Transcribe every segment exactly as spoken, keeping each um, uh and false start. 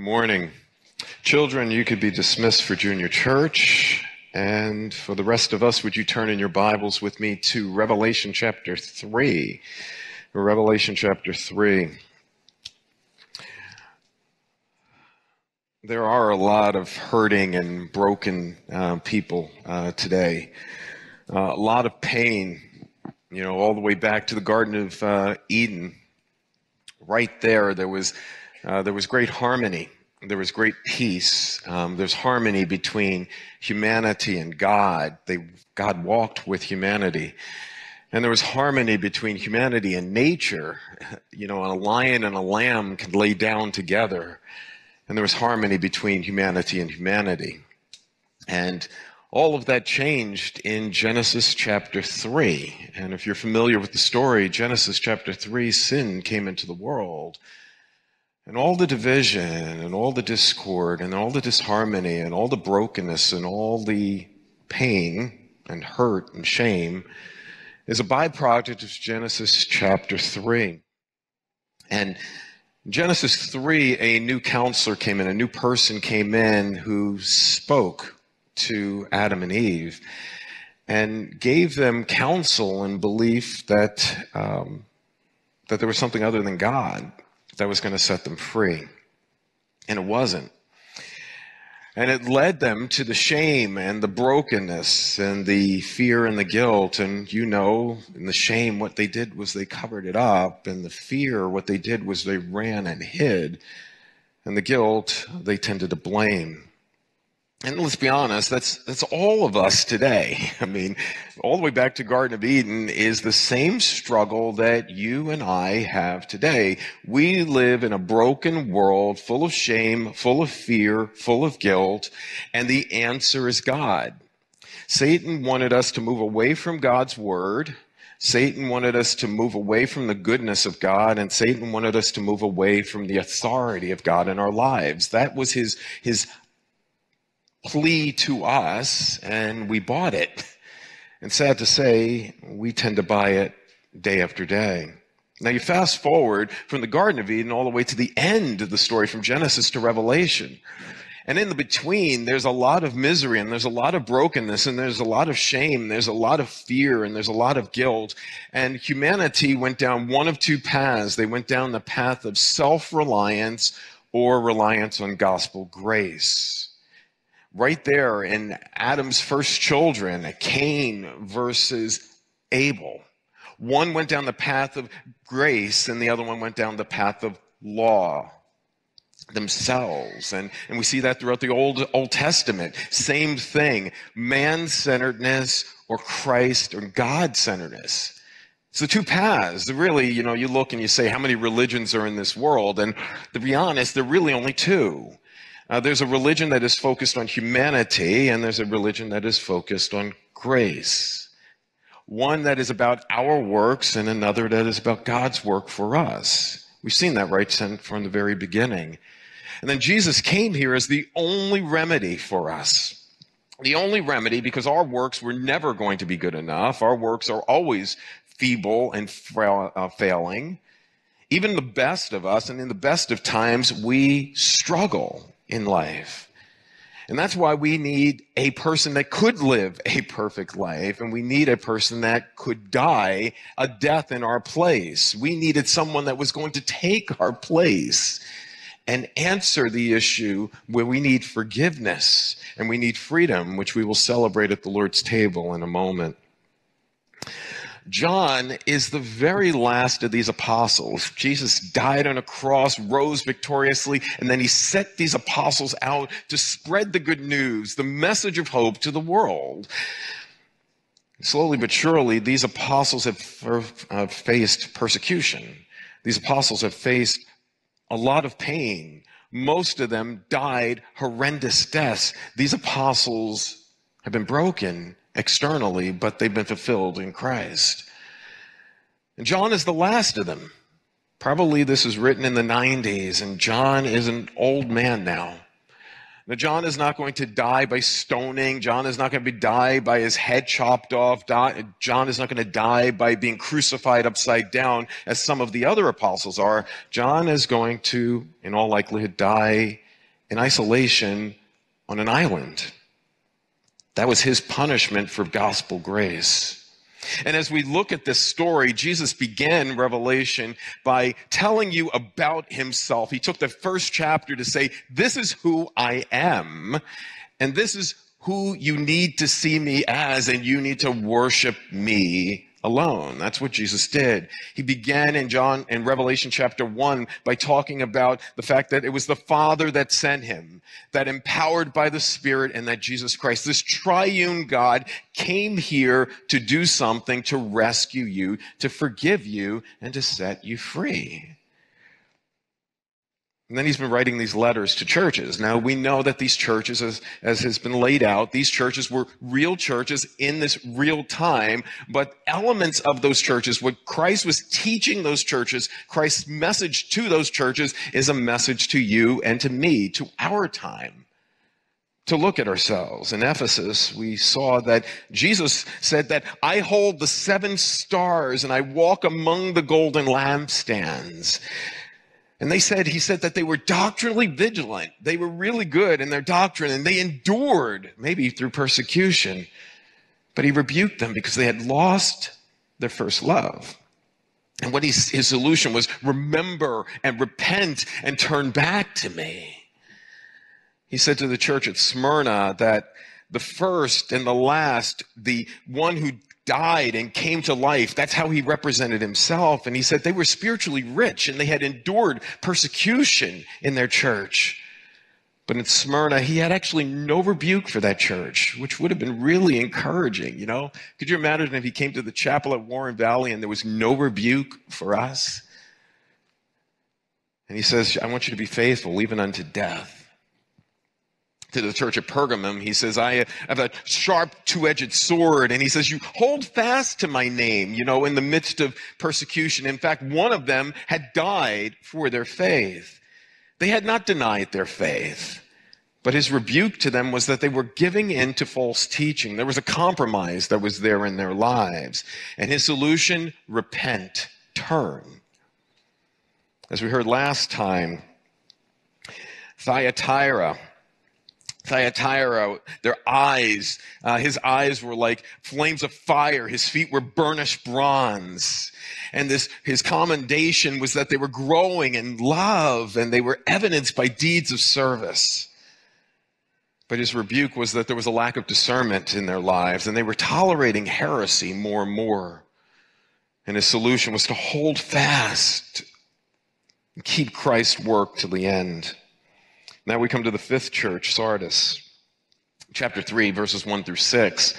Good morning. Children, you could be dismissed for junior church. And for the rest of us, would you turn in your Bibles with me to Revelation chapter three? Revelation chapter three. There are a lot of hurting and broken uh, people uh, today. Uh, a lot of pain, you know, all the way back to the Garden of uh, Eden. Right there, there was uh, there was great harmony. There was great peace. Um, there's harmony between humanity and God. They, God walked with humanity. And there was harmony between humanity and nature. You know, a lion and a lamb could lay down together. And there was harmony between humanity and humanity. And all of that changed in Genesis chapter three. And if you're familiar with the story, Genesis chapter three, sin came into the world. And all the division, and all the discord, and all the disharmony, and all the brokenness, and all the pain, and hurt, and shame, is a byproduct of Genesis chapter three. And in Genesis three, a new counselor came in, a new person came in who spoke to Adam and Eve, and gave them counsel and belief that, um, that there was something other than God that was going to set them free. And it wasn't. And it led them to the shame and the brokenness and the fear and the guilt. And you know, in the shame, what they did was they covered it up. And the fear, what they did was they ran and hid. And the guilt, they tended to blame. And let's be honest, that's, that's all of us today. I mean, all the way back to Garden of Eden is the same struggle that you and I have today. We live in a broken world full of shame, full of fear, full of guilt, and the answer is God. Satan wanted us to move away from God's word. Satan wanted us to move away from the goodness of God, and Satan wanted us to move away from the authority of God in our lives. That was his, his plea to us, and we bought it. And sad to say, we tend to buy it day after day. Now you fast forward from the Garden of Eden all the way to the end of the story, from Genesis to Revelation. And in the between, there's a lot of misery, and there's a lot of brokenness, and there's a lot of shame, there's a lot of fear, and there's a lot of guilt. And humanity went down one of two paths. They went down the path of self-reliance or reliance on gospel grace. Right there in Adam's first children, Cain versus Abel. One went down the path of grace, and the other one went down the path of law themselves. And, and we see that throughout the Old, Old Testament. Same thing, man-centeredness or Christ or God-centeredness. It's the two paths. Really, you know, you look and you say, how many religions are in this world? And to be honest, there are really only two. Uh, there's a religion that is focused on humanity, and there's a religion that is focused on grace. One that is about our works, and another that is about God's work for us. We've seen that right from the very beginning. And then Jesus came here as the only remedy for us. The only remedy, because our works were never going to be good enough. Our works are always feeble and frail, uh, failing. Even the best of us, and in the best of times, we struggle in life. And that's why we need a person that could live a perfect life, and we need a person that could die a death in our place. We needed someone that was going to take our place and answer the issue where we need forgiveness and we need freedom, which we will celebrate at the Lord's table in a moment. John is the very last of these apostles. Jesus died on a cross, rose victoriously, and then he set these apostles out to spread the good news, the message of hope to the world. Slowly but surely, these apostles have uh, faced persecution. These apostles have faced a lot of pain. Most of them died horrendous deaths. These apostles have been broken externally, but they've been fulfilled in Christ. And John is the last of them. Probably this is written in the nineties, and John is an old man now. Now, John is not going to die by stoning. John is not going to be die by his head chopped off. John is not going to die by being crucified upside down, as some of the other apostles are. John is going to, in all likelihood, die in isolation on an island. That was his punishment for gospel grace. And as we look at this story, Jesus began Revelation by telling you about himself. He took the first chapter to say, this is who I am, and this is who you need to see me as, and you need to worship me alone. That's what Jesus did. He began in John in Revelation chapter one by talking about the fact that it was the Father that sent him, that empowered by the Spirit, and that Jesus Christ, this triune God, came here to do something, to rescue you, to forgive you, and to set you free. And then he's been writing these letters to churches. Now, we know that these churches, as, as has been laid out, these churches were real churches in this real time, but elements of those churches, what Christ was teaching those churches, Christ's message to those churches is a message to you and to me, to our time, to look at ourselves. In Ephesus, we saw that Jesus said that I hold the seven stars and I walk among the golden lampstands. And they said, he said that they were doctrinally vigilant. They were really good in their doctrine, and they endured, maybe through persecution. But he rebuked them because they had lost their first love. And what he, his solution was, remember and repent and turn back to me. He said to the church at Smyrna that the first and the last, the one who died and came to life, that's how he represented himself. And he said they were spiritually rich and they had endured persecution in their church. But in Smyrna, he had actually no rebuke for that church, which would have been really encouraging, you know? Could you imagine if he came to the chapel at Warren Valley and there was no rebuke for us? And he says, I want you to be faithful even unto death. To the church at Pergamum, he says, I have a sharp two-edged sword. And he says, you hold fast to my name, you know, in the midst of persecution. In fact, one of them had died for their faith. They had not denied their faith. But his rebuke to them was that they were giving in to false teaching. There was a compromise that was there in their lives. And his solution, repent, turn. As we heard last time, Thyatira, Thyatira, their eyes, uh, his eyes were like flames of fire. His feet were burnished bronze. And this, his commendation was that they were growing in love and they were evidenced by deeds of service. But his rebuke was that there was a lack of discernment in their lives and they were tolerating heresy more and more. And his solution was to hold fast and keep Christ's work till the end. Now we come to the fifth church, Sardis, chapter three, verses one through six.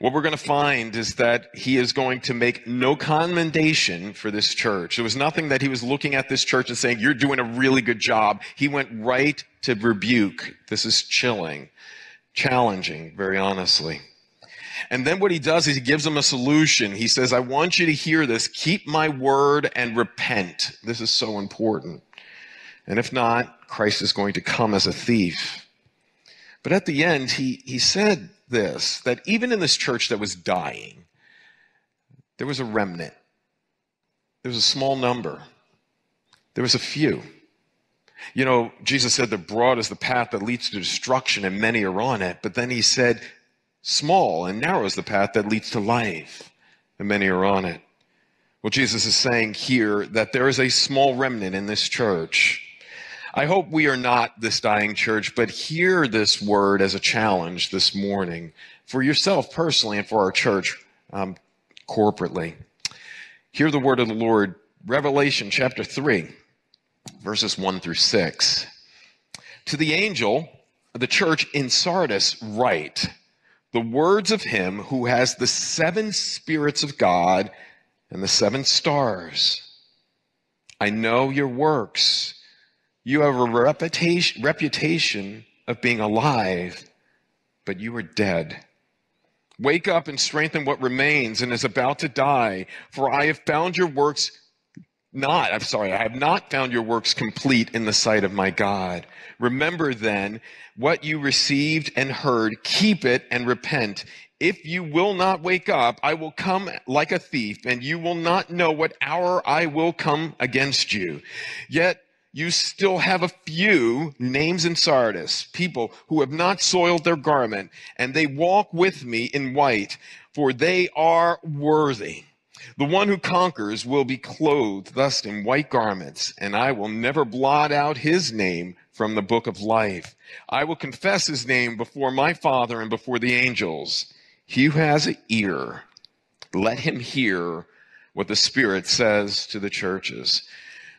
What we're going to find is that he is going to make no commendation for this church. There was nothing that he was looking at this church and saying, you're doing a really good job. He went right to rebuke. This is chilling, challenging, very honestly. And then what he does is he gives them a solution. He says, I want you to hear this. Keep my word and repent. This is so important. And if not, Christ is going to come as a thief. But at the end, he, he said this, that even in this church that was dying, there was a remnant. There was a small number. There was a few. You know, Jesus said that broad is the path that leads to destruction and many are on it. But then he said, small and narrow is the path that leads to life and many are on it. Well, Jesus is saying here that there is a small remnant in this church. I hope we are not this dying church, but hear this word as a challenge this morning for yourself personally and for our church um, corporately. Hear the word of the Lord, Revelation chapter three, verses one through six. To the angel of the church in Sardis write, the words of him who has the seven spirits of God and the seven stars. I know your works. You have a reputation, reputation of being alive, but you are dead. Wake up and strengthen what remains and is about to die, for I have found your works not, I'm sorry, I have not found your works complete in the sight of my God. Remember then what you received and heard, keep it and repent. If you will not wake up, I will come like a thief, and you will not know what hour I will come against you. Yet you still have a few names in Sardis, people who have not soiled their garment, and they walk with me in white, for they are worthy. The one who conquers will be clothed thus in white garments, and I will never blot out his name from the book of life. I will confess his name before my Father and before the angels. He who has an ear, let him hear what the Spirit says to the churches.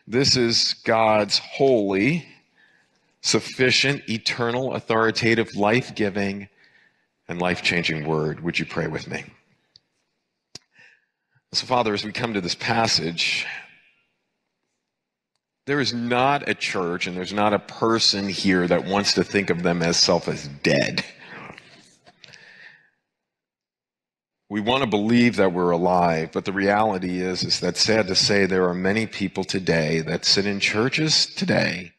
This is God's holy, sufficient, eternal, authoritative, life-giving, and life-changing word. Would you pray with me? So, Father, as we come to this passage, there is not a church and there's not a person here that wants to think of them as self as dead. We want to believe that we're alive, but the reality is, is that sad to say there are many people today that sit in churches today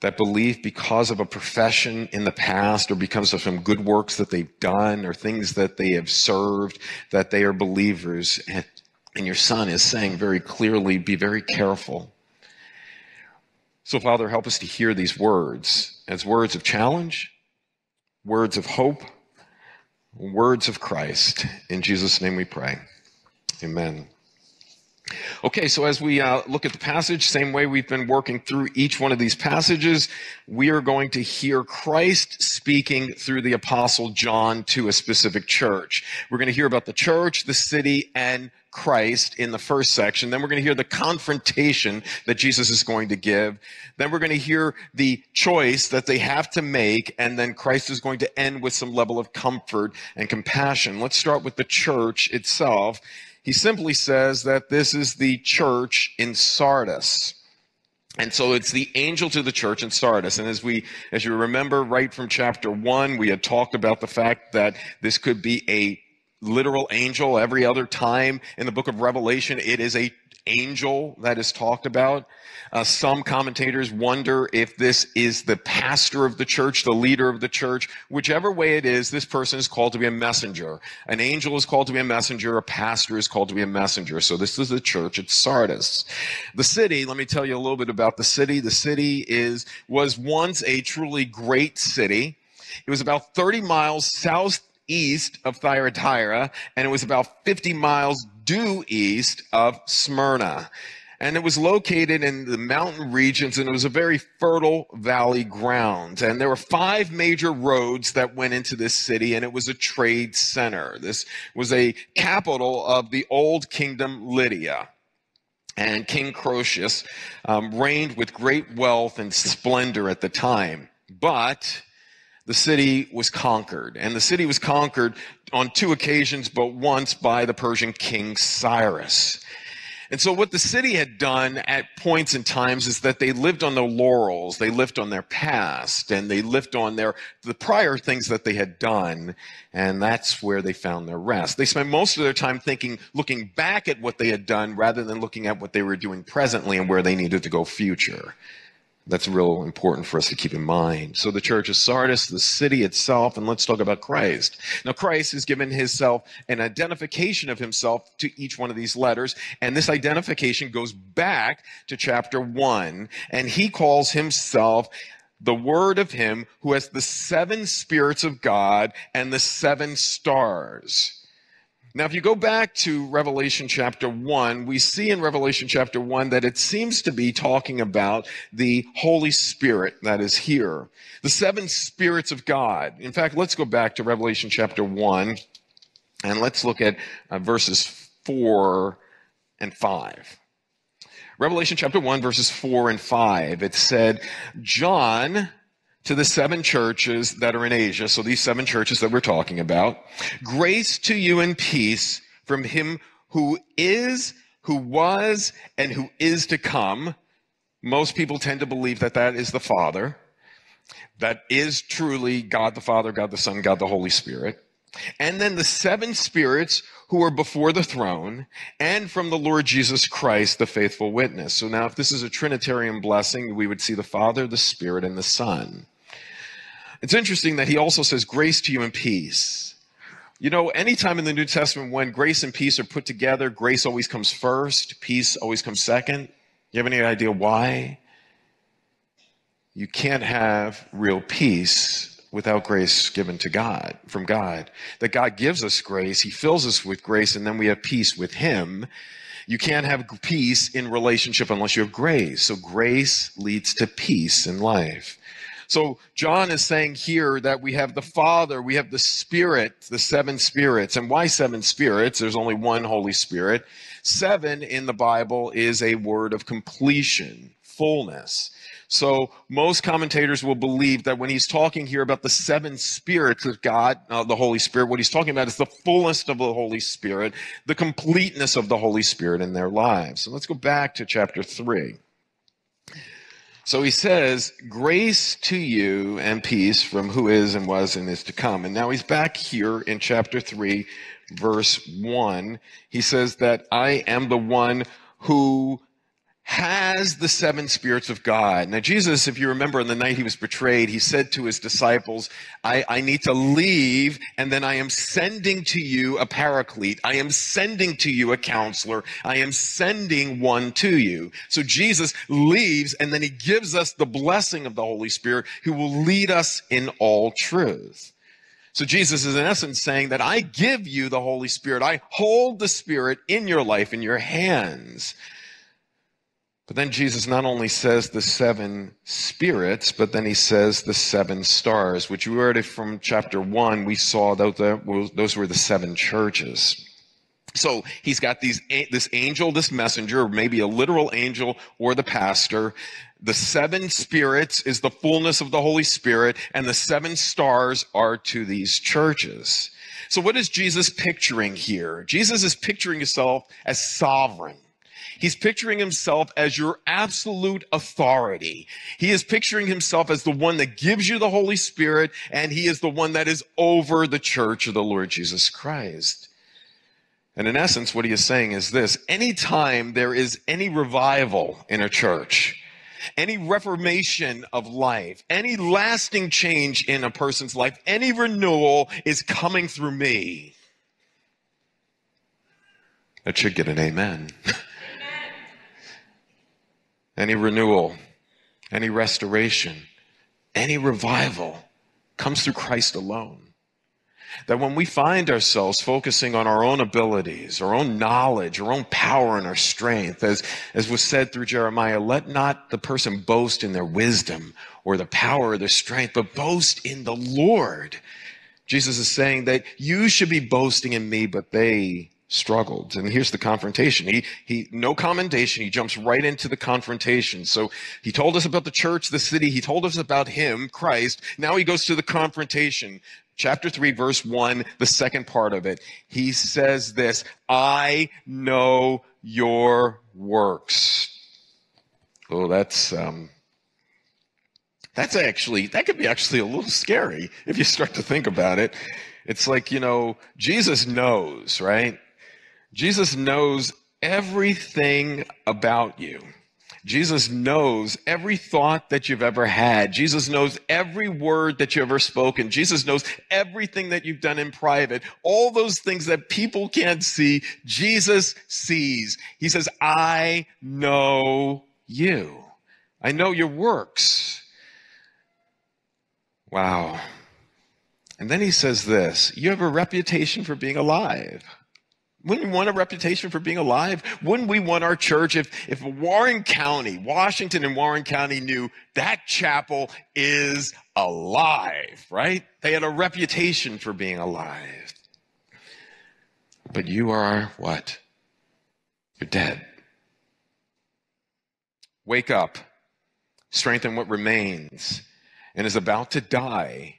that believe because of a profession in the past or because of some good works that they've done or things that they have served, that they are believers. And, and your son is saying very clearly, be very careful. So, Father, help us to hear these words as words of challenge, words of hope, words of Christ. In Jesus' name we pray. Amen. Okay, so as we uh, look at the passage, same way we've been working through each one of these passages, we are going to hear Christ speaking through the Apostle John to a specific church. We're going to hear about the church, the city, and Christ in the first section. Then we're going to hear the confrontation that Jesus is going to give. Then we're going to hear the choice that they have to make, and then Christ is going to end with some level of comfort and compassion. Let's start with the church itself. He simply says that this is the church in Sardis. And so it's the angel to the church in Sardis. And as we, as you remember right from chapter one, we had talked about the fact that this could be a literal angel. Every other time in the book of Revelation, it is a angel that is talked about. Uh, some commentators wonder if this is the pastor of the church, the leader of the church. Whichever way it is, this person is called to be a messenger. An angel is called to be a messenger. A pastor is called to be a messenger. So this is the church at Sardis. The city, let me tell you a little bit about the city. The city is was once a truly great city. It was about thirty miles southeast of Thyatira, and it was about fifty miles due east of Smyrna. And it was located in the mountain regions, and it was a very fertile valley ground. And there were five major roads that went into this city, and it was a trade center. This was a capital of the old kingdom Lydia. And King Croesus um, reigned with great wealth and splendor at the time. But the city was conquered, and the city was conquered on two occasions, but once by the Persian king Cyrus. And so what the city had done at points and times is that they lived on their laurels, they lived on their past, and they lived on their the prior things that they had done, and that's where they found their rest. They spent most of their time thinking, looking back at what they had done rather than looking at what they were doing presently and where they needed to go future. That's real important for us to keep in mind. So the church of Sardis, the city itself, and let's talk about Christ. Now, Christ has given himself an identification of himself to each one of these letters, and this identification goes back to chapter one, and he calls himself the Word of him who has the seven spirits of God and the seven stars. Now, if you go back to Revelation chapter one, we see in Revelation chapter one that it seems to be talking about the Holy Spirit that is here, the seven spirits of God. In fact, let's go back to Revelation chapter one, and let's look at uh, verses four and five. Revelation chapter one, verses four and five, it said, John, to the seven churches that are in Asia, so these seven churches that we're talking about, grace to you and peace from him who is, who was, and who is to come. Most people tend to believe that that is the Father. That is truly God the Father, God the Son, God the Holy Spirit. And then the seven spirits who are before the throne, and from the Lord Jesus Christ, the faithful witness. So now if this is a Trinitarian blessing, we would see the Father, the Spirit, and the Son. It's interesting that he also says grace to you and peace. You know, anytime in the New Testament when grace and peace are put together, grace always comes first, peace always comes second. You have any idea why? You can't have real peace without grace given to God, from God. That God gives us grace, he fills us with grace, and then we have peace with him. You can't have peace in relationship unless you have grace. So grace leads to peace in life. So John is saying here that we have the Father, we have the Spirit, the seven spirits. And why seven spirits? There's only one Holy Spirit. Seven in the Bible is a word of completion, fullness. So most commentators will believe that when he's talking here about the seven spirits of God, uh, the Holy Spirit, what he's talking about is the fullness of the Holy Spirit, the completeness of the Holy Spirit in their lives. So let's go back to chapter three. So he says, grace to you and peace from who is and was and is to come. And now he's back here in chapter three, verse one. He says that I am the one who has the seven spirits of God. Now, Jesus, if you remember, on the night he was betrayed, he said to his disciples, I, I need to leave, and then I am sending to you a paraclete. I am sending to you a counselor. I am sending one to you. So Jesus leaves, and then he gives us the blessing of the Holy Spirit who will lead us in all truth. So Jesus is in essence saying that I give you the Holy Spirit. I hold the Spirit in your life, in your hands. But then Jesus not only says the seven spirits, but then he says the seven stars, which we already from chapter one, we saw that those were the seven churches. So he's got these, this angel, this messenger, maybe a literal angel or the pastor. The seven spirits is the fullness of the Holy Spirit, and the seven stars are to these churches. So what is Jesus picturing here? Jesus is picturing himself as sovereign. He's picturing himself as your absolute authority. He is picturing himself as the one that gives you the Holy Spirit, and he is the one that is over the church of the Lord Jesus Christ. And in essence, what he is saying is this: anytime there is any revival in a church, any reformation of life, any lasting change in a person's life, any renewal is coming through me. That should get an amen. Any renewal, any restoration, any revival comes through Christ alone. That when we find ourselves focusing on our own abilities, our own knowledge, our own power and our strength, as, as was said through Jeremiah, let not the person boast in their wisdom or the power or their strength, but boast in the Lord. Jesus is saying that you should be boasting in me, but they struggled. And here's the confrontation. He, he, no commendation. He jumps right into the confrontation. So he told us about the church, the city. He told us about him, Christ. Now he goes to the confrontation. Chapter three, verse one, the second part of it. He says this: I know your works. Oh, that's, um, that's actually, that could be actually a little scary if you start to think about it. It's like, you know, Jesus knows, right? Jesus knows everything about you. Jesus knows every thought that you've ever had. Jesus knows every word that you've ever spoken. Jesus knows everything that you've done in private. All those things that people can't see, Jesus sees. He says, I know you. I know your works. Wow. And then he says this: you have a reputation for being alive. Wouldn't we want a reputation for being alive? Wouldn't we want our church, if, if Warren County, Washington and Warren County knew that chapel is alive, right? They had a reputation for being alive. But you are what? You're dead. Wake up, strengthen what remains, and is about to die.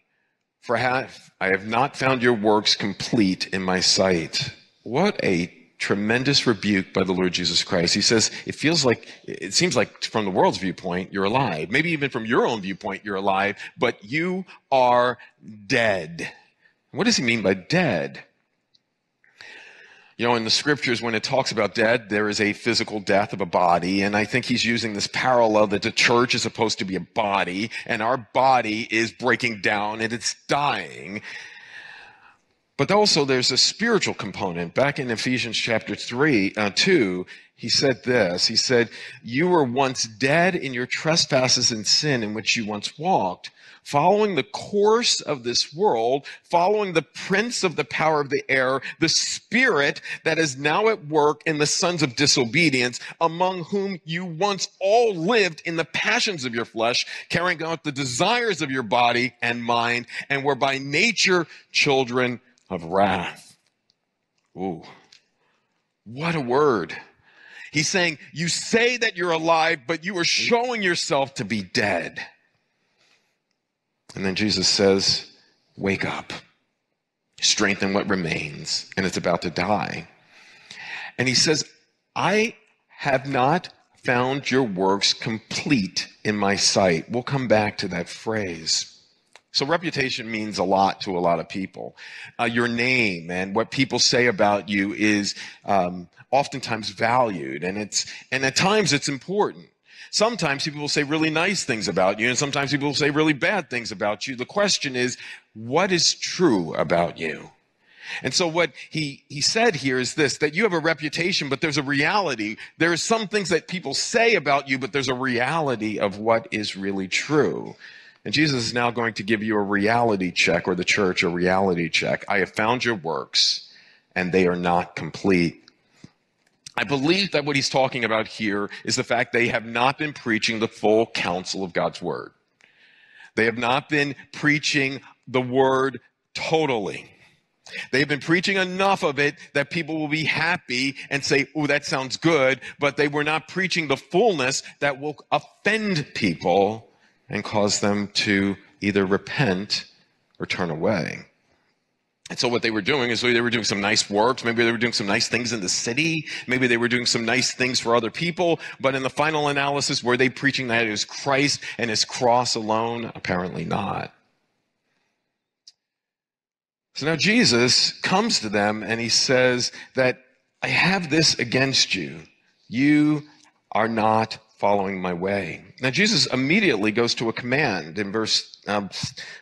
For I have not found your works complete in my sight. What a tremendous rebuke by the Lord Jesus Christ. He says, it feels like, it seems like from the world's viewpoint, you're alive. Maybe even from your own viewpoint, you're alive, but you are dead. What does he mean by dead? You know, in the scriptures, when it talks about dead, there is a physical death of a body. And I think he's using this parallel that the church is supposed to be a body, and our body is breaking down and it's dying. But also there's a spiritual component. Back in Ephesians chapter three, uh, two, he said this. He said, you were once dead in your trespasses and sin in which you once walked, following the course of this world, following the prince of the power of the air, the spirit that is now at work in the sons of disobedience, among whom you once all lived in the passions of your flesh, carrying out the desires of your body and mind, and were by nature children of wrath. Ooh, what a word. He's saying, you say that you're alive, but you are showing yourself to be dead. And then Jesus says, wake up, strengthen what remains, and it's about to die. And he says, I have not found your works complete in my sight. We'll come back to that phrase. So reputation means a lot to a lot of people. Uh, your name and what people say about you is um, oftentimes valued, and it's and at times it's important. Sometimes people will say really nice things about you, and sometimes people will say really bad things about you. The question is, what is true about you? And so what he, he said here is this, that you have a reputation, but there's a reality. There are some things that people say about you, but there's a reality of what is really true. And Jesus is now going to give you a reality check, or the church a reality check. I have found your works, and they are not complete. I believe that what he's talking about here is the fact they have not been preaching the full counsel of God's word. They have not been preaching the word totally. They've been preaching enough of it that people will be happy and say, oh, that sounds good, but they were not preaching the fullness that will offend people and cause them to either repent or turn away. And so what they were doing is they were doing some nice works. Maybe they were doing some nice things in the city. Maybe they were doing some nice things for other people. But in the final analysis, were they preaching that it is Christ and his cross alone? Apparently not. So now Jesus comes to them and he says that I have this against you. You are not following my way. Now, Jesus immediately goes to a command in verse um,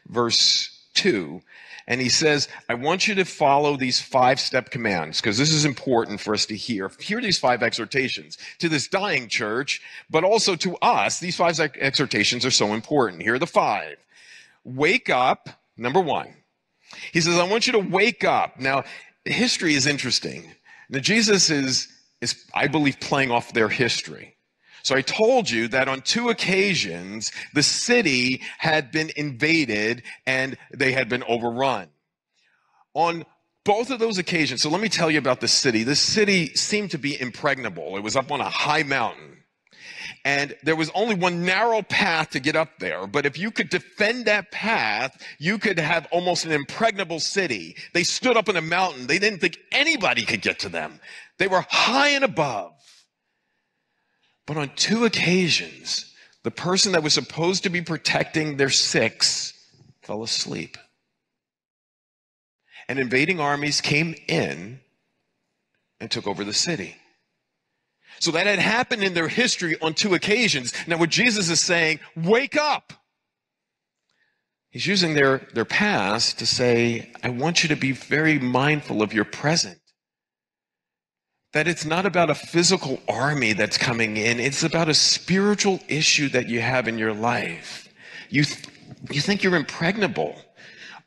verse two, and he says, I want you to follow these five-step commands, because this is important for us to hear. Hear these five exhortations to this dying church, but also to us. These five exhortations are so important. Here are the five. Wake up, number one. He says, I want you to wake up. Now, history is interesting. Now, Jesus is, is I believe, playing off their history. So I told you that on two occasions, the city had been invaded and they had been overrun. On both of those occasions, so let me tell you about the city. The city seemed to be impregnable. It was up on a high mountain. And there was only one narrow path to get up there. But if you could defend that path, you could have almost an impregnable city. They stood up in a mountain. They didn't think anybody could get to them. They were high and above. But on two occasions, the person that was supposed to be protecting their six fell asleep. And invading armies came in and took over the city. So that had happened in their history on two occasions. Now what Jesus is saying, wake up. He's using their, their past to say, I want you to be very mindful of your present. That it's not about a physical army that's coming in. It's about a spiritual issue that you have in your life. You, th- you think you're impregnable,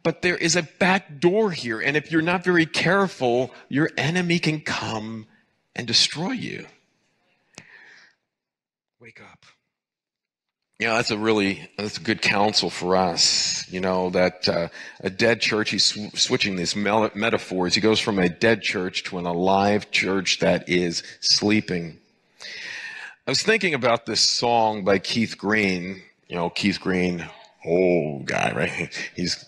but there is a back door here. And if you're not very careful, your enemy can come and destroy you. Wake up. Yeah, that's a really that's a good counsel for us, you know, that uh, a dead church, he's sw- switching these me- metaphors. He goes from a dead church to an alive church that is sleeping. I was thinking about this song by Keith Green, you know, Keith Green, old guy, right? He's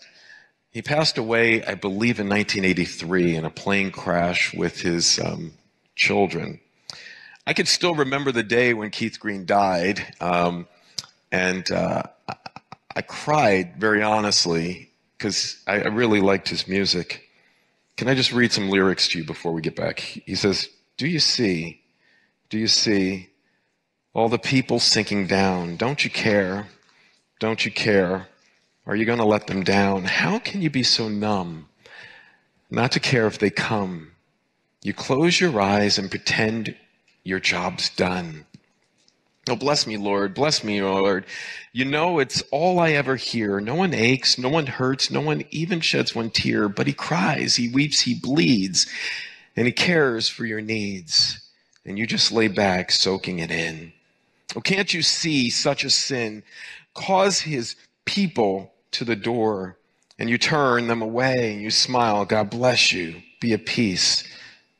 He passed away, I believe, in nineteen eighty-three in a plane crash with his um, children. I could still remember the day when Keith Green died. Um And uh, I cried, very honestly, because I really liked his music. Can I just read some lyrics to you before we get back? He says, do you see, do you see all the people sinking down? Don't you care? Don't you care? Are you going to let them down? How can you be so numb? not to care if they come. You close your eyes and pretend your job's done. Oh, bless me, Lord. Bless me, Lord. You know, it's all I ever hear. No one aches, no one hurts, no one even sheds one tear, but he cries, he weeps, he bleeds, and he cares for your needs. And you just lay back, soaking it in. Oh, can't you see such a sin? Cause his people to the door, and you turn them away, and you smile, God bless you, be at peace.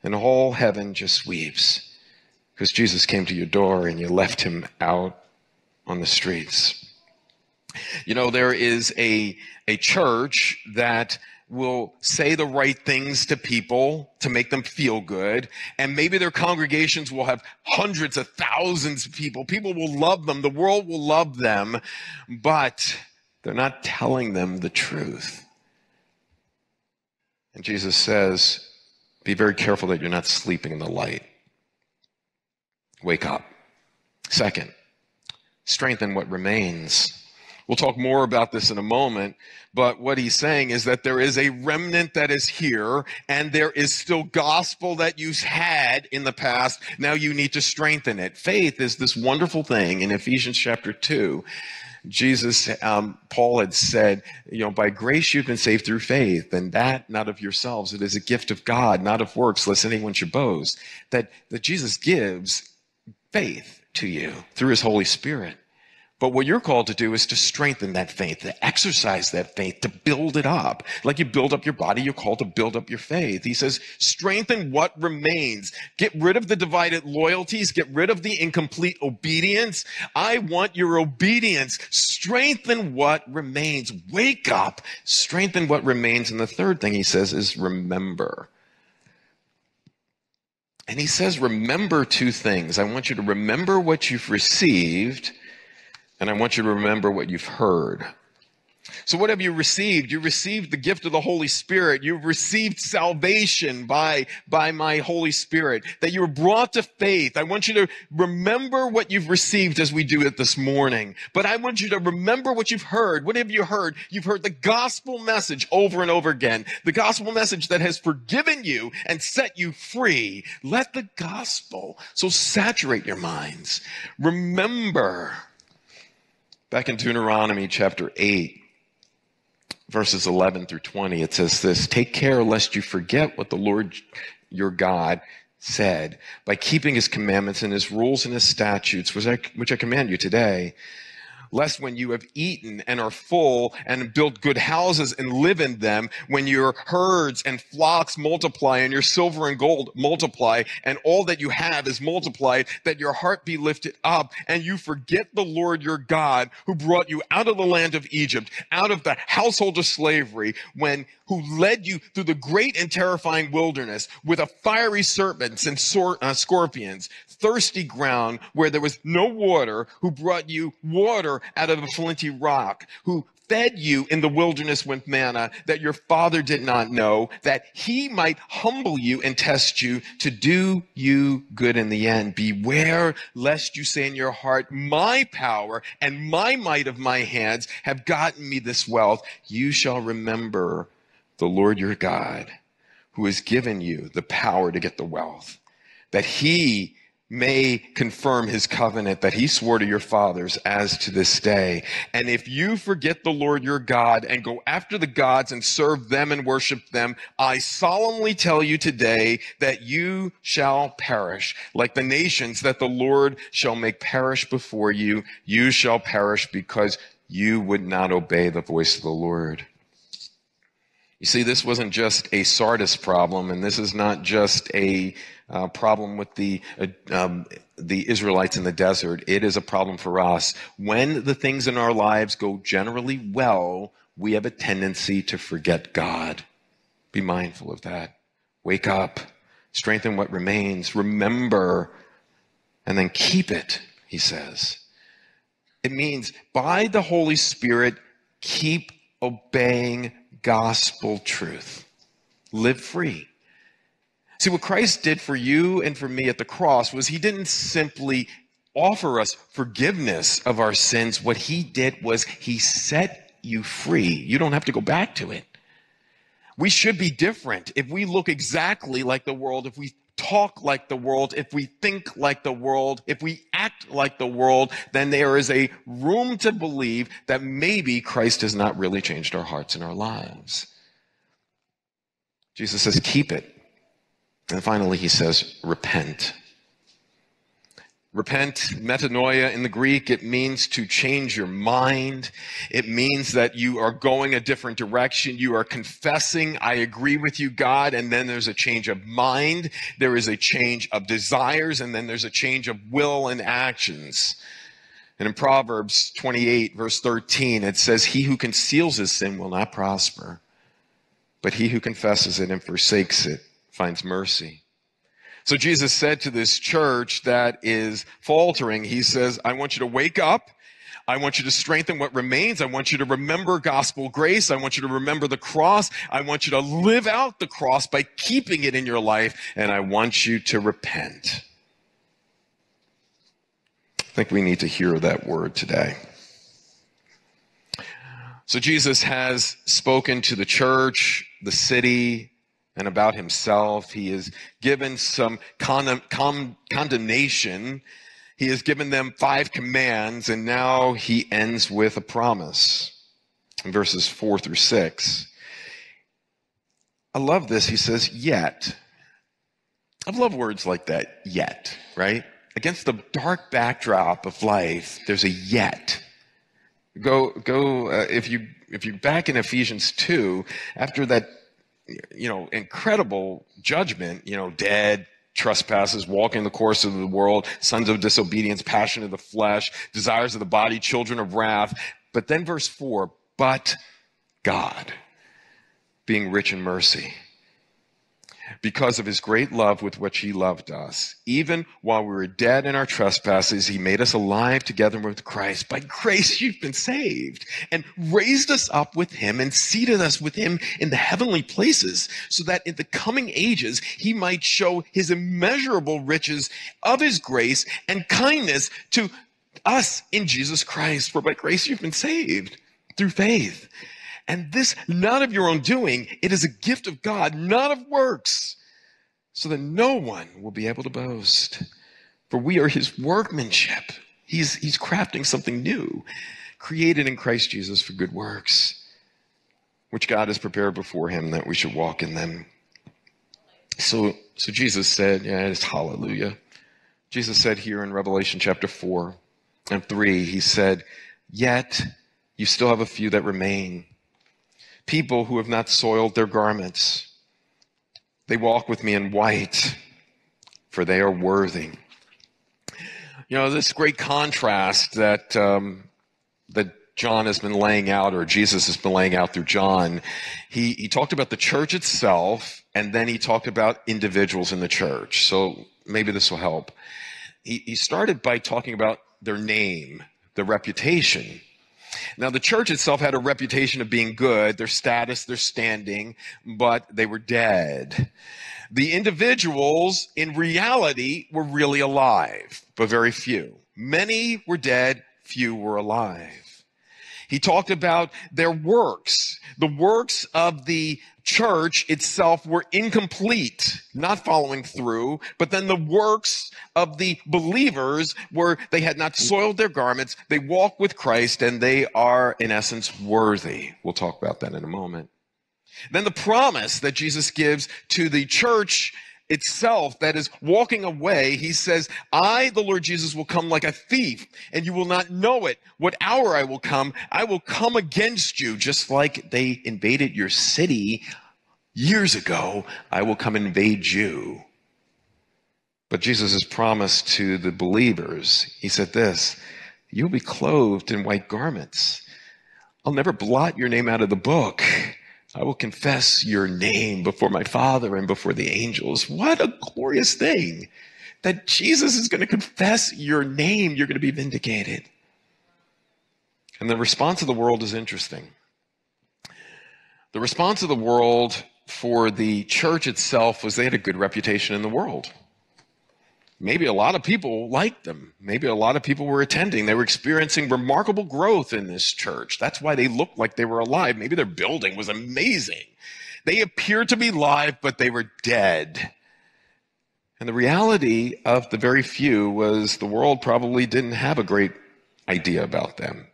And all heaven just weeps. Because Jesus came to your door and you left him out on the streets. You know, there is a, a church that will say the right things to people to make them feel good. And maybe their congregations will have hundreds of thousands of people. People will love them. The world will love them. But they're not telling them the truth. And Jesus says, be very careful that you're not sleeping in the light. Wake up. Second, strengthen what remains. We'll talk more about this in a moment, but what he's saying is that there is a remnant that is here, and there is still gospel that you've had in the past. Now you need to strengthen it. Faith is this wonderful thing. In Ephesians chapter two, Jesus, um, Paul had said, you know, by grace you've been saved through faith, and that not of yourselves. It is a gift of God, not of works, lest anyone should boast. That, that Jesus gives faith to you through his Holy Spirit. But what you're called to do is to strengthen that faith, to exercise that faith, to build it up. Like you build up your body, you're called to build up your faith. He says, strengthen what remains. Get rid of the divided loyalties. Get rid of the incomplete obedience. I want your obedience. Strengthen what remains. Wake up. Strengthen what remains. And the third thing he says is remember. And he says, remember two things. I want you to remember what you've received, and I want you to remember what you've heard. So what have you received? You received the gift of the Holy Spirit. You've received salvation by, by my Holy Spirit, that you were brought to faith. I want you to remember what you've received as we do it this morning. But I want you to remember what you've heard. What have you heard? You've heard the gospel message over and over again, the gospel message that has forgiven you and set you free. Let the gospel so saturate your minds. Remember. Back in Deuteronomy chapter eight, verses eleven through twenty, it says this, take care lest you forget what the Lord your God said by keeping his commandments and his rules and his statutes, which I, which I command you today, lest when you have eaten and are full and built good houses and live in them, when your herds and flocks multiply and your silver and gold multiply and all that you have is multiplied, that your heart be lifted up and you forget the Lord your God who brought you out of the land of Egypt, out of the household of slavery, when who led you through the great and terrifying wilderness with a fiery serpents and sor- uh, scorpions, thirsty ground where there was no water, who brought you water out of a flinty rock, who fed you in the wilderness with manna that your father did not know, that he might humble you and test you to do you good in the end. Beware lest you say in your heart, my power and my might of my hands have gotten me this wealth. You shall remember the Lord your God, who has given you the power to get the wealth, that he may confirm his covenant that he swore to your fathers as to this day. And if you forget the Lord your God and go after the gods and serve them and worship them, I solemnly tell you today that you shall perish. Like the nations that the Lord shall make perish before you, you shall perish because you would not obey the voice of the Lord. You see, this wasn't just a Sardis problem, and this is not just a uh, problem with the uh, um, the Israelites in the desert. It is a problem for us. When the things in our lives go generally well, we have a tendency to forget God. Be mindful of that. Wake up. Strengthen what remains. Remember. And then keep it, he says. It means by the Holy Spirit, keep obeying God. Gospel truth. Live free. See, what Christ did for you and for me at the cross was he didn't simply offer us forgiveness of our sins. What he did was he set you free. You don't have to go back to it. We should be different. If we look exactly like the world, if we talk like the world, if we think like the world, if we act like the world, then there is a room to believe that maybe Christ has not really changed our hearts and our lives. Jesus says, keep it. And finally, he says, repent. Repent, metanoia in the Greek, it means to change your mind. It means that you are going a different direction. You are confessing, I agree with you, God, and then there's a change of mind. There is a change of desires, and then there's a change of will and actions. And in Proverbs twenty-eight, verse thirteen, it says, he who conceals his sin will not prosper, but he who confesses it and forsakes it finds mercy. So Jesus said to this church that is faltering, he says, I want you to wake up. I want you to strengthen what remains. I want you to remember gospel grace. I want you to remember the cross. I want you to live out the cross by keeping it in your life. And I want you to repent. I think we need to hear that word today. So Jesus has spoken to the church, the city, and about himself. He has given some con con condemnation. He has given them five commands, and now he ends with a promise in verses four through six. I love this. He says, yet. I love words like that, yet, right? Against the dark backdrop of life, there's a yet. Go, go. Uh, if you if you're back in Ephesians two, after that, you know, incredible judgment, you know, dead, trespasses, walking the course of the world, sons of disobedience, passion of the flesh, desires of the body, children of wrath. But then verse four, but God, being rich in mercy, because of his great love with which he loved us, even while we were dead in our trespasses, he made us alive together with Christ. By grace you've been saved, and raised us up with him and seated us with him in the heavenly places, so that in the coming ages he might show his immeasurable riches of his grace and kindness to us in Jesus Christ. For by grace you've been saved through faith. And this, not of your own doing, it is a gift of God, not of works, so that no one will be able to boast. For we are his workmanship. He's, he's crafting something new, created in Christ Jesus for good works, which God has prepared before him that we should walk in them. So, so Jesus said, yeah, it's hallelujah. Jesus said here in Revelation chapter four and three, he said, yet you still have a few that remain. People who have not soiled their garments. They walk with me in white, for they are worthy. You know, this great contrast that, um, that John has been laying out, or Jesus has been laying out through John, he, he talked about the church itself, and then he talked about individuals in the church. So maybe this will help. He, he started by talking about their name, their reputation. Now, the church itself had a reputation of being good, their status, their standing, but they were dead. The individuals, in reality, were really alive, but very few. Many were dead, few were alive. He talked about their works. The works of the church itself were incomplete, not following through, but then the works of the believers were, they had not soiled their garments, they walk with Christ, and they are, in essence, worthy. We'll talk about that in a moment. Then the promise that Jesus gives to the church itself that is walking away, he says, I, the Lord Jesus, will come like a thief, and you will not know it. What hour I will come, I will come against you, just like they invaded your city years ago. I will come invade you. But Jesus has promised to the believers, he said this, you'll be clothed in white garments. I'll never blot your name out of the book. I will confess your name before my Father and before the angels. What a glorious thing that Jesus is going to confess your name. You're going to be vindicated. And the response of the world is interesting. The response of the world for the church itself was they had a good reputation in the world. Maybe a lot of people liked them. Maybe a lot of people were attending. They were experiencing remarkable growth in this church. That's why they looked like they were alive. Maybe their building was amazing. They appeared to be alive, but they were dead. And the reality of the very few was the world probably didn't have a great idea about them.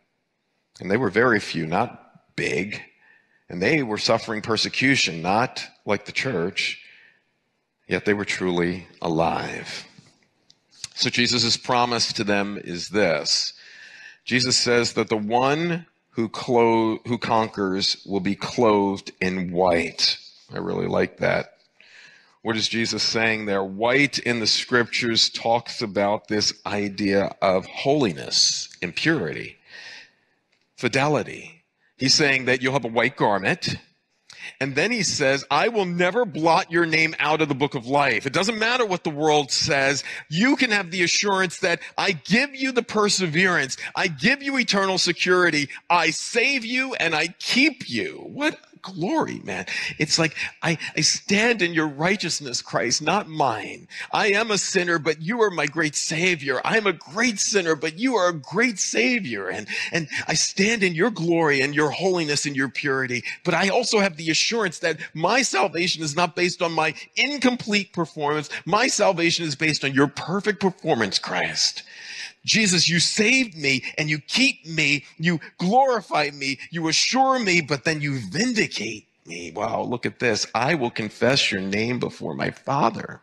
And they were very few, not big. And they were suffering persecution, not like the church, yet they were truly alive. So Jesus' promise to them is this. Jesus says that the one who, clo- who conquers will be clothed in white. I really like that. What is Jesus saying there? White in the scriptures talks about this idea of holiness, impurity, fidelity. He's saying that you'll have a white garment. And then he says, I will never blot your name out of the book of life. It doesn't matter what the world says. You can have the assurance that I give you the perseverance. I give you eternal security. I save you and I keep you. What glory, man. It's like, I, I stand in your righteousness, Christ, not mine. I am a sinner, but you are my great Savior. I'm a great sinner, but you are a great Savior. And, and I stand in your glory and your holiness and your purity. But I also have the assurance that my salvation is not based on my incomplete performance. My salvation is based on your perfect performance, Christ. Jesus, you saved me and you keep me, you glorify me, you assure me, but then you vindicate me. Wow, look at this. I will confess your name before my Father.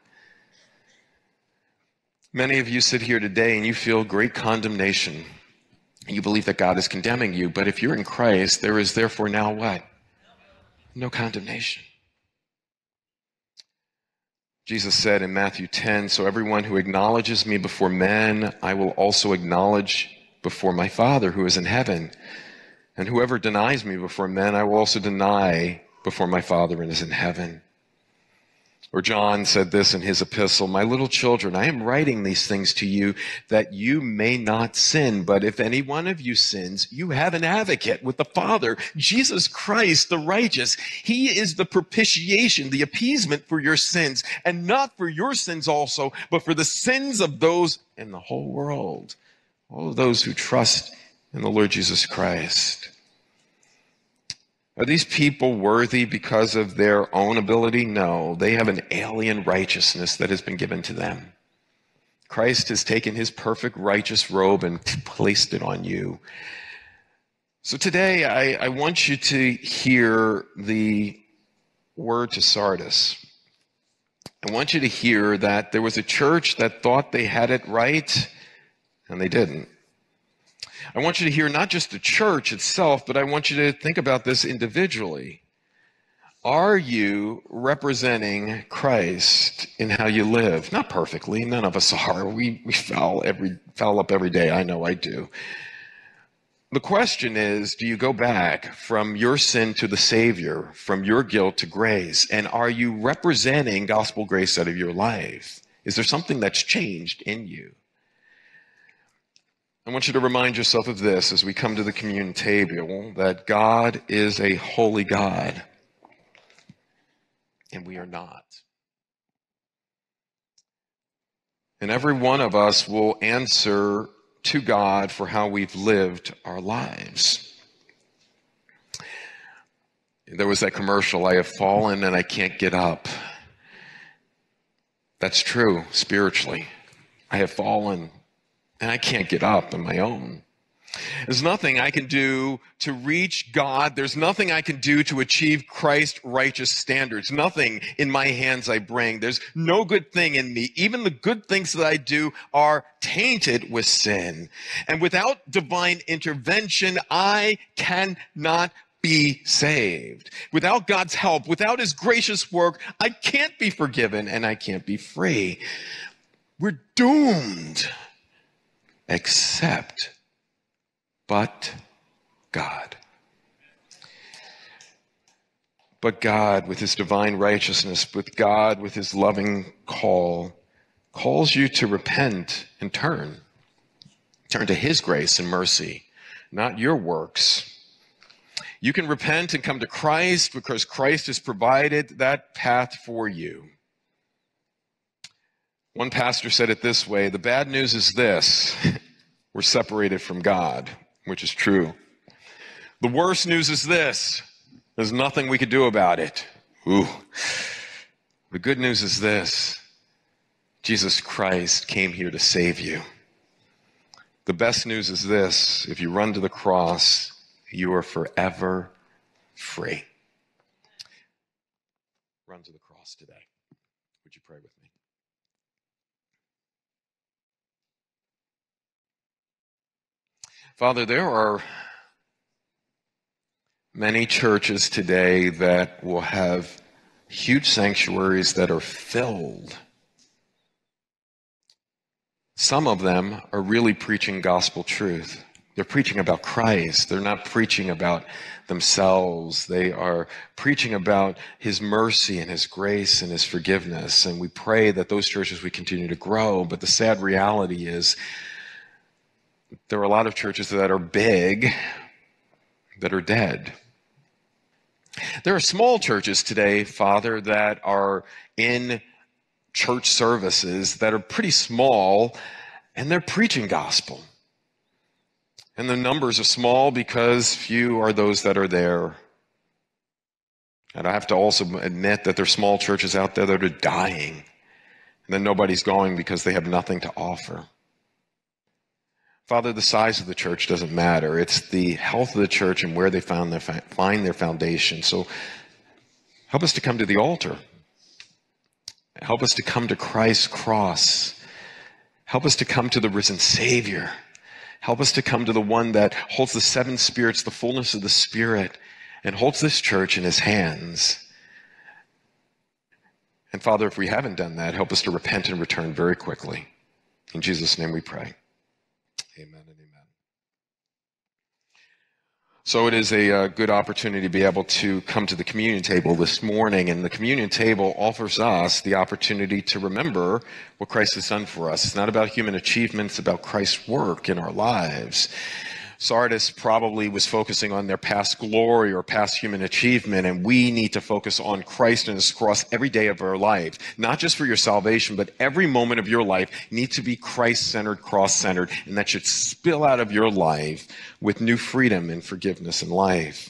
Many of you sit here today and you feel great condemnation. You believe that God is condemning you, but if you're in Christ, there is therefore now what? No condemnation. Jesus said in Matthew ten, so everyone who acknowledges me before men, I will also acknowledge before my Father who is in heaven. And whoever denies me before men, I will also deny before my Father who is in heaven. Or John said this in his epistle, my little children, I am writing these things to you that you may not sin. But if any one of you sins, you have an advocate with the Father, Jesus Christ, the righteous. He is the propitiation, the appeasement for your sins, and not for your sins also, but for the sins of those in the whole world, all of those who trust in the Lord Jesus Christ. Are these people worthy because of their own ability? No, they have an alien righteousness that has been given to them. Christ has taken his perfect righteous robe and placed it on you. So today, I, I want you to hear the word to Sardis. I want you to hear that there was a church that thought they had it right, and they didn't. I want you to hear not just the church itself, but I want you to think about this individually. Are you representing Christ in how you live? Not perfectly. None of us are. We, we foul, every, foul up every day. I know I do. The question is, do you go back from your sin to the Savior, from your guilt to grace? And are you representing gospel grace out of your life? Is there something that's changed in you? I want you to remind yourself of this as we come to the communion table, that God is a holy God, and we are not. And every one of us will answer to God for how we've lived our lives. There was that commercial, I have fallen and I can't get up. That's true spiritually. I have fallen. And I can't get up on my own. There's nothing I can do to reach God. There's nothing I can do to achieve Christ's righteous standards. Nothing in my hands I bring. There's no good thing in me. Even the good things that I do are tainted with sin. And without divine intervention, I cannot be saved. Without God's help, without his gracious work, I can't be forgiven and I can't be free. We're doomed. Except, but God. But God with his divine righteousness, but God with his loving call, calls you to repent and turn. Turn to his grace and mercy, not your works. You can repent and come to Christ because Christ has provided that path for you. One pastor said it this way, the bad news is this, we're separated from God, which is true. The worst news is this, there's nothing we could do about it, Ooh. The good news is this. Jesus Christ came here to save you. The best news is this. If you run to the cross, you are forever free. Run to the cross today. Would you pray with me? Father, there are many churches today that will have huge sanctuaries that are filled. Some of them are really preaching gospel truth. They're preaching about Christ. They're not preaching about themselves. They are preaching about his mercy and his grace and his forgiveness. And we pray that those churches would continue to grow. But the sad reality is there are a lot of churches that are big that are dead. There are small churches today, Father, that are in church services that are pretty small, and they're preaching gospel. And the numbers are small because few are those that are there. And I have to also admit that there are small churches out there that are dying, and then nobody's going because they have nothing to offer. Father, the size of the church doesn't matter. It's the health of the church and where they found their fa- find their foundation. So help us to come to the altar. Help us to come to Christ's cross. Help us to come to the risen Savior. Help us to come to the one that holds the seven spirits, the fullness of the Spirit, and holds this church in his hands. And Father, if we haven't done that, help us to repent and return very quickly. In Jesus' name we pray. Amen and amen. So it is a uh, good opportunity to be able to come to the communion table this morning, and the communion table offers us the opportunity to remember what Christ has done for us. It's not about human achievements, it's about Christ's work in our lives. Sardis probably was focusing on their past glory or past human achievement, and we need to focus on Christ and his cross every day of our life, not just for your salvation, but every moment of your life needs to be Christ-centered, cross-centered, and that should spill out of your life with new freedom and forgiveness in life.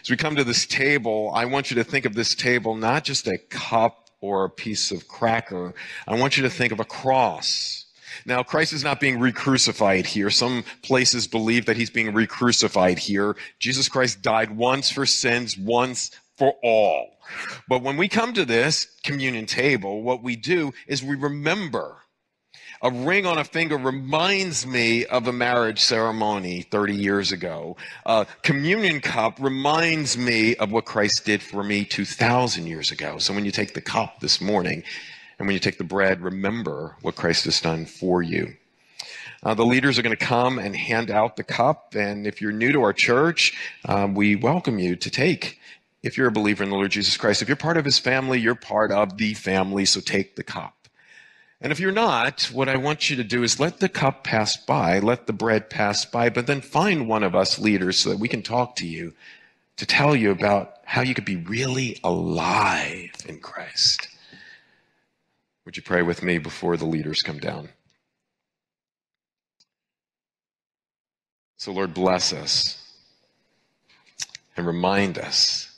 As we come to this table, I want you to think of this table not just a cup or a piece of cracker. I want you to think of a cross. Now, Christ is not being re-crucified here. Some places believe that he's being re-crucified here. Jesus Christ died once for sins, once for all. But when we come to this communion table, what we do is we remember. A ring on a finger reminds me of a marriage ceremony thirty years ago. A communion cup reminds me of what Christ did for me two thousand years ago. So when you take the cup this morning, and when you take the bread, remember what Christ has done for you. Uh, the leaders are going to come and hand out the cup. And if you're new to our church, um, we welcome you to take. If you're a believer in the Lord Jesus Christ, if you're part of his family, you're part of the family, so take the cup. And if you're not, what I want you to do is let the cup pass by, let the bread pass by, but then find one of us leaders so that we can talk to you, to tell you about how you could be really alive in Christ. Would you pray with me before the leaders come down? So, Lord, bless us and remind us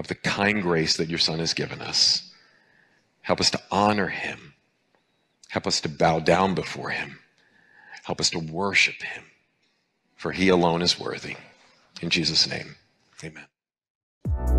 of the kind grace that your Son has given us. Help us to honor him. Help us to bow down before him. Help us to worship him, for he alone is worthy. In Jesus' name, amen.